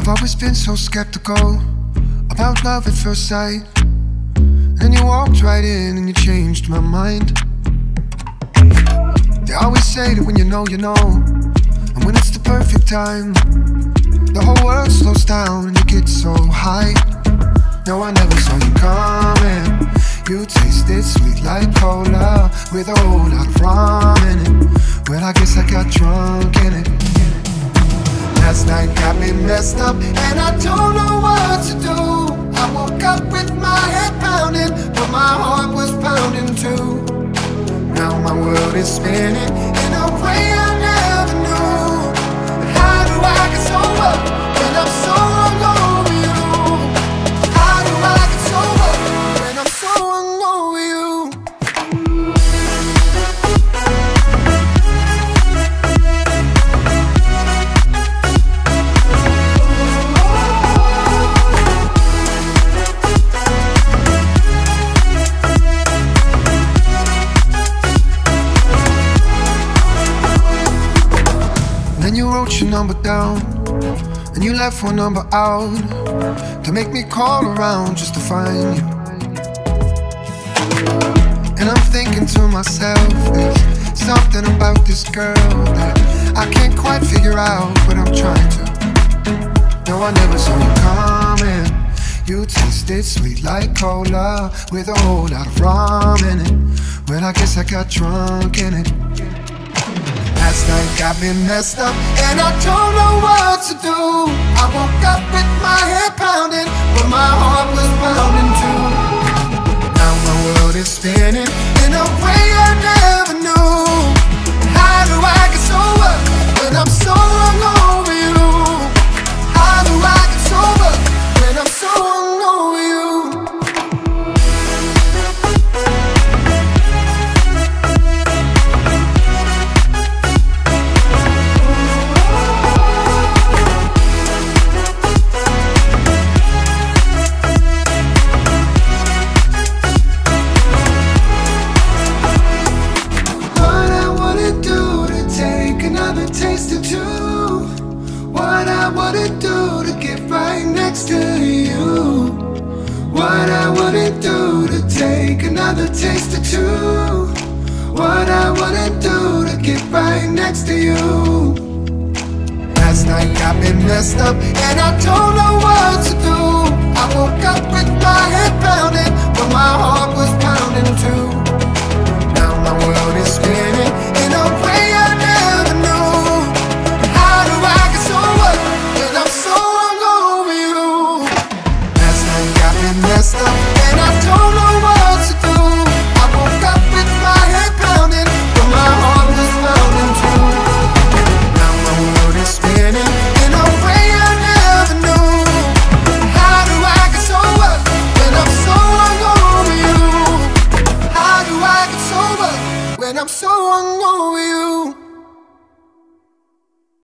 I've always been so skeptical about love at first sight. Then you walked right in and you changed my mind. They always say that when you know, and when it's the perfect time, the whole world slows down and you get so high. No, I never saw you coming. You tasted sweet like cola with a whole lot of rum in it. Well, I guess I got drunk in it. Last night got me messed up and I don't know what to do. I woke up with my head pounding, but my heart was pounding too. Now my world is spinning in a way I never knew. How do I get sober when I'm so alone? Your number down and you left one number out to make me call around just to find you. And I'm thinking to myself, there's something about this girl that I can't quite figure out, but I'm trying to. No, I never saw you coming. You tasted sweet like cola with a whole lot of rum in it. Well, I guess I got drunk in it. Last night got me messed up and I don't know what to do. I woke up with my head pounding, but my heart was pounding too. Now my world is spinning in a way I never knew. How do I get sober when I'm so long over you? How do I get sober when I'm so long over you? I'm so over you.